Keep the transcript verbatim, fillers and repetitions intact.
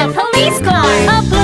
A police car! A